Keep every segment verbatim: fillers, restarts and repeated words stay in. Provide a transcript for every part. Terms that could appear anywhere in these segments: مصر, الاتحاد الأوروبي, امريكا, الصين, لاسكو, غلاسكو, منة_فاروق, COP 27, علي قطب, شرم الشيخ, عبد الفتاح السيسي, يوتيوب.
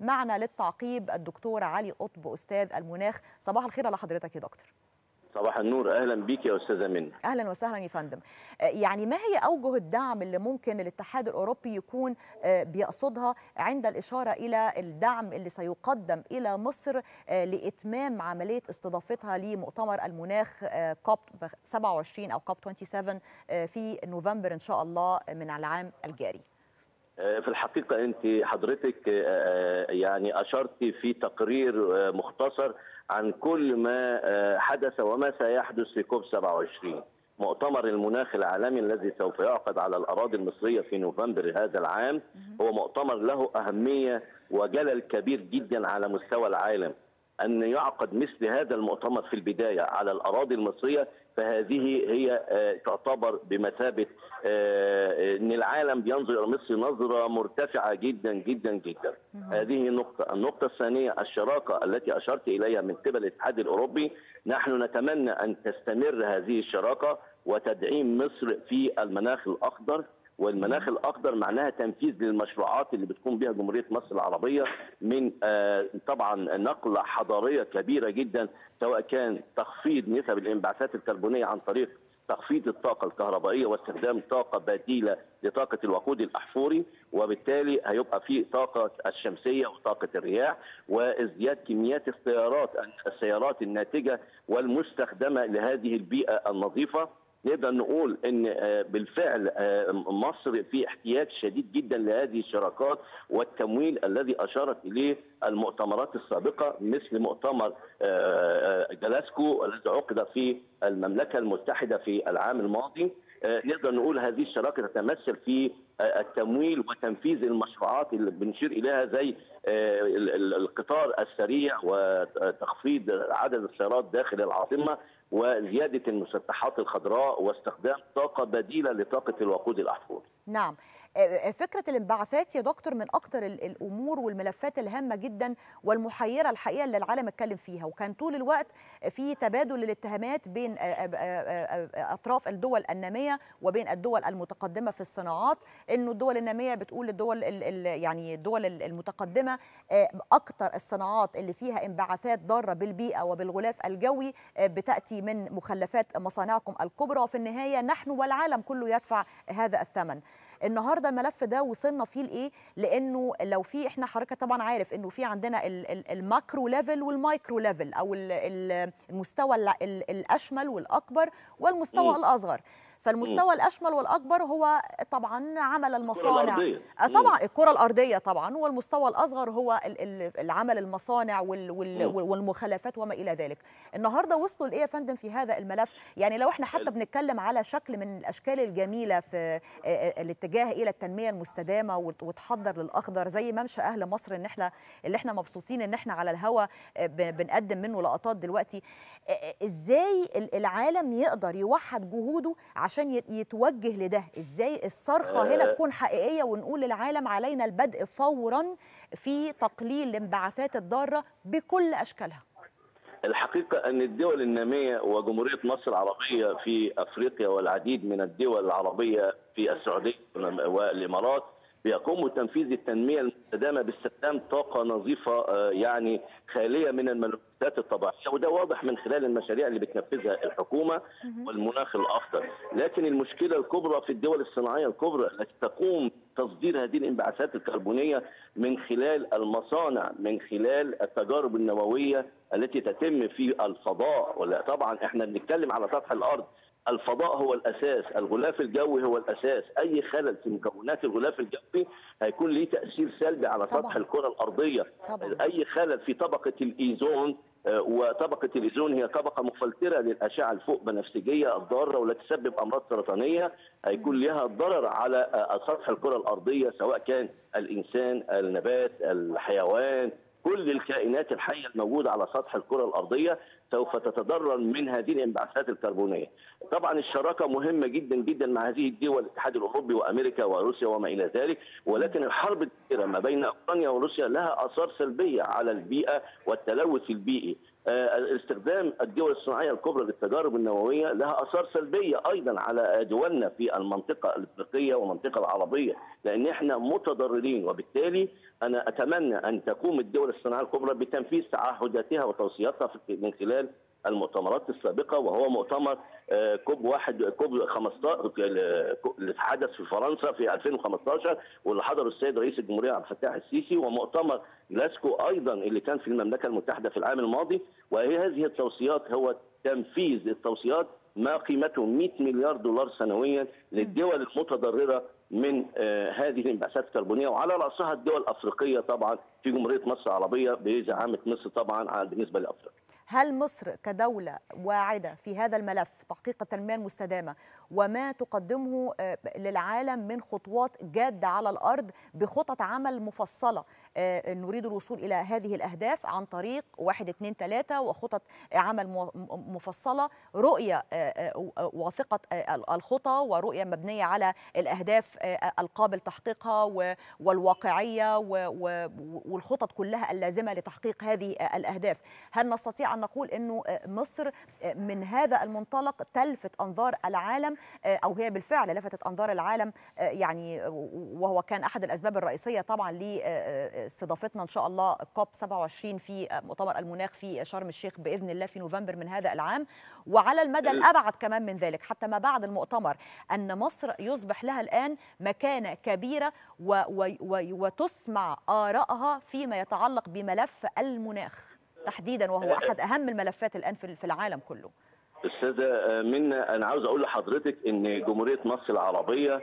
معنا للتعقيب الدكتور علي قطب أستاذ المناخ. صباح الخير على حضرتك يا دكتور. صباح النور، اهلا بيك يا استاذه منى. اهلا وسهلا يا فندم. يعني ما هي اوجه الدعم اللي ممكن الاتحاد الاوروبي يكون بيقصدها عند الاشاره الى الدعم اللي سيقدم الى مصر لاتمام عمليه استضافتها لمؤتمر المناخ كوب سبعة وعشرين او كوب سبعة وعشرين في نوفمبر ان شاء الله من العام الجاري؟ في الحقيقه انت حضرتك يعني اشرتي في تقرير مختصر عن كل ما حدث وما سيحدث في كوب سبعة وعشرين مؤتمر المناخ العالمي الذي سوف يعقد على الأراضي المصرية في نوفمبر هذا العام. هو مؤتمر له أهمية وجلل كبير جدا على مستوى العالم. أن يعقد مثل هذا المؤتمر في البداية على الأراضي المصرية، فهذه هي تعتبر بمثابة أن العالم بينظر إلى مصر نظرة مرتفعة جدا جدا جدا. هذه نقطة. النقطة الثانية الشراكة التي أشرت إليها من قبل الاتحاد الأوروبي. نحن نتمنى أن تستمر هذه الشراكة وتدعيم مصر في المناخ الأخضر، والمناخ الأخضر معناها تنفيذ للمشروعات اللي بتقوم بها جمهورية مصر العربية من طبعا نقلة حضارية كبيرة جدا، سواء كان تخفيض نسب الانبعاثات الكربونية عن طريق تخفيض الطاقة الكهربائية واستخدام طاقة بديلة لطاقة الوقود الأحفوري، وبالتالي هيبقى في طاقة الشمسية وطاقة الرياح، وازدياد كميات السيارات السيارات الناتجة والمستخدمة لهذه البيئة النظيفة. نقدر نقول ان بالفعل مصر في احتياج شديد جدا لهذه الشراكات والتمويل الذي اشارت اليه المؤتمرات السابقه مثل مؤتمر غلاسكو الذي عقد في المملكه المتحده في العام الماضي. نقدر نقول هذه الشراكه تتمثل في التمويل وتنفيذ المشروعات اللي بنشير اليها زي القطار السريع وتخفيض عدد السيارات داخل العاصمه وزياده المسطحات الخضراء واستخدام طاقه بديله لطاقه الوقود الاحفوري. نعم، فكره الانبعاثات يا دكتور من اكثر الامور والملفات الهامه جدا والمحيره الحقيقه اللي العالم اتكلم فيها، وكان طول الوقت في تبادل الاتهامات بين اطراف الدول الناميه وبين الدول المتقدمه في الصناعات، انه الدول الناميه بتقول للدول يعني الدول المتقدمه اكثر الصناعات اللي فيها انبعاثات ضاره بالبيئه وبالغلاف الجوي بتاتي من مخلفات مصانعكم الكبرى، وفي النهايه نحن والعالم كله يدفع هذا الثمن. النهارده الملف ده وصلنا فيه لايه؟ لانه لو في احنا حضرتك طبعا عارف انه في عندنا الماكرو ليفل والمايكرو ليفل او المستوى الاشمل والاكبر والمستوى الاصغر. فالمستوى الاشمل والاكبر هو طبعا عمل المصانع، طبعا الكره الارضيه طبعا، والمستوى الاصغر هو العمل المصانع والمخلفات وما الى ذلك. النهارده وصلوا لايه يا فندم في هذا الملف؟ يعني لو احنا حتى بنتكلم على شكل من الاشكال الجميله في الاتجاه الى التنميه المستدامه وتحضر للاخضر زي ممشى اهل مصر ان احنا اللي احنا مبسوطين ان احنا على الهوا بنقدم منه لقطات دلوقتي. ازاي العالم يقدر يوحد جهوده عشان يتوجه لده؟ ازاي الصرخه هنا تكون حقيقيه ونقول للعالم علينا البدء فورا في تقليل الانبعاثات الضاره بكل اشكالها؟ الحقيقه ان الدول الناميه وجمهوريه مصر العربيه في افريقيا والعديد من الدول العربيه في السعوديه والامارات بيقوموا بتنفيذ التنميه المستدامه باستخدام طاقه نظيفه يعني خاليه من الملفات الطبيعيه، وده واضح من خلال المشاريع اللي بتنفذها الحكومه والمناخ الاخضر. لكن المشكله الكبرى في الدول الصناعيه الكبرى التي تقوم بتصدير هذه الانبعاثات الكربونيه من خلال المصانع، من خلال التجارب النوويه التي تتم في الفضاء. ولا طبعا احنا بنتكلم على سطح الارض، الفضاء هو الأساس، الغلاف الجوي هو الأساس، أي خلل في مكونات الغلاف الجوي هيكون له تأثير سلبي على طبعًا. سطح الكرة الأرضية طبعًا. أي خلل في طبقة الإيزون، وطبقة الإيزون هي طبقة مفلترة للأشعة الفوق بنفسجية الضارة والتي تسبب أمراض سرطانية، هيكون لها ضرر على سطح الكرة الأرضية سواء كان الإنسان، النبات، الحيوان، كل الكائنات الحية الموجودة على سطح الكرة الأرضية سوف تتضرر من هذه الانبعاثات الكربونية. طبعا الشراكة مهمة جدا جدا مع هذه الدول، الاتحاد الأوروبي وأمريكا وروسيا وما إلى ذلك، ولكن الحرب الكبيرة ما بين أوكرانيا وروسيا لها آثار سلبية على البيئة والتلوث البيئي. استخدام الدول الصناعيه الكبرى للتجارب النوويه لها اثار سلبيه ايضا على دولنا في المنطقه الافريقيه والمنطقه العربيه، لان احنا متضررين. وبالتالي انا اتمنى ان تقوم الدول الصناعيه الكبرى بتنفيذ تعهداتها وتوصياتها من خلال المؤتمرات السابقه، وهو مؤتمر كوب واحد كوب خمسة عشر اللي حدث في فرنسا في ألفين وخمسة عشر واللي حضره السيد رئيس الجمهوريه عبد الفتاح السيسي، ومؤتمر لاسكو ايضا اللي كان في المملكه المتحده في العام الماضي. وهي هذه التوصيات هو تنفيذ التوصيات ما قيمته مئة مليار دولار سنويا للدول المتضرره من هذه الانبعاثات الكربونيه، وعلى راسها الدول الافريقيه طبعا في جمهوريه مصر العربيه بزعامه مصر طبعا بالنسبه لافريقيا. هل مصر كدولة واعدة في هذا الملف تحقيق التنمية المستدامة وما تقدمه للعالم من خطوات جادة على الأرض بخطط عمل مفصلة نريد الوصول إلى هذه الأهداف عن طريق واحد اثنين ثلاثة وخطط عمل مفصلة، رؤية واثقة الخطى ورؤية مبنية على الأهداف القابل تحقيقها والواقعية والخطط كلها اللازمة لتحقيق هذه الأهداف؟ هل نستطيع نقول أنه مصر من هذا المنطلق تلفت أنظار العالم، أو هي بالفعل لفتت أنظار العالم، يعني وهو كان أحد الأسباب الرئيسية طبعا لاستضافتنا إن شاء الله كوب سبعة وعشرين في مؤتمر المناخ في شرم الشيخ بإذن الله في نوفمبر من هذا العام، وعلى المدى الأبعد كمان من ذلك حتى ما بعد المؤتمر، أن مصر يصبح لها الآن مكانة كبيرة وتسمع آرائها فيما يتعلق بملف المناخ تحديدا، وهو احد اهم الملفات الان في العالم كله. استاذه منى، انا عاوز اقول لحضرتك ان جمهوريه مصر العربيه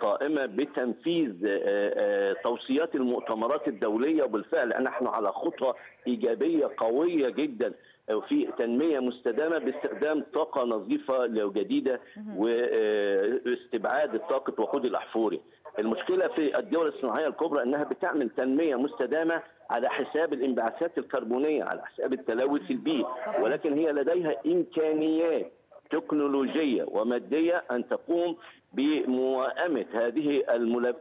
قائمه بتنفيذ توصيات المؤتمرات الدوليه، وبالفعل نحن على خطوه ايجابيه قويه جدا في تنميه مستدامه باستخدام طاقه نظيفه وجديده واستبعاد طاقه وقود الاحفوري. المشكله في الدول الصناعيه الكبرى انها بتعمل تنميه مستدامه على حساب الانبعاثات الكربونيه، على حساب التلوث البيئي، ولكن هي لديها امكانيات تكنولوجيه وماديه ان تقوم بموائمه هذه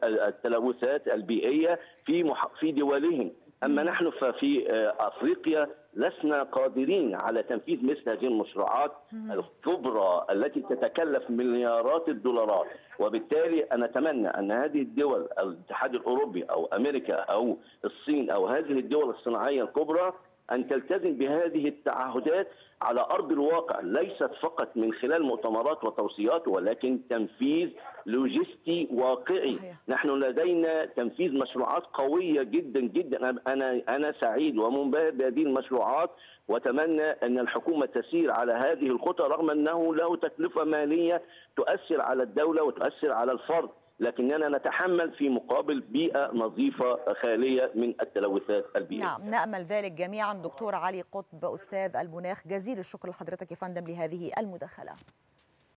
التلوثات البيئيه في في دولهم. اما نحن ففي افريقيا لسنا قادرين على تنفيذ مثل هذه المشروعات الكبرى التي تتكلف مليارات الدولارات. وبالتالي أنا أتمنى أن هذه الدول الاتحاد الأوروبي أو أمريكا أو الصين أو هذه الدول الصناعية الكبرى أن تلتزم بهذه التعهدات على أرض الواقع، ليست فقط من خلال مؤتمرات وتوصيات ولكن تنفيذ لوجستي واقعي. صحيح. نحن لدينا تنفيذ مشروعات قوية جدا جدا، أنا أنا سعيد ومنبهر بهذه المشروعات، وأتمنى أن الحكومة تسير على هذه الخطة رغم أنه له تكلفة مالية تؤثر على الدولة وتؤثر على الفرد، لكننا نتحمل في مقابل بيئة نظيفة خالية من التلوثات البيئية. نعم، نأمل ذلك جميعا. دكتور علي قطب أستاذ المناخ، جزيل الشكر لحضرتك يا فندم لهذه المداخلة.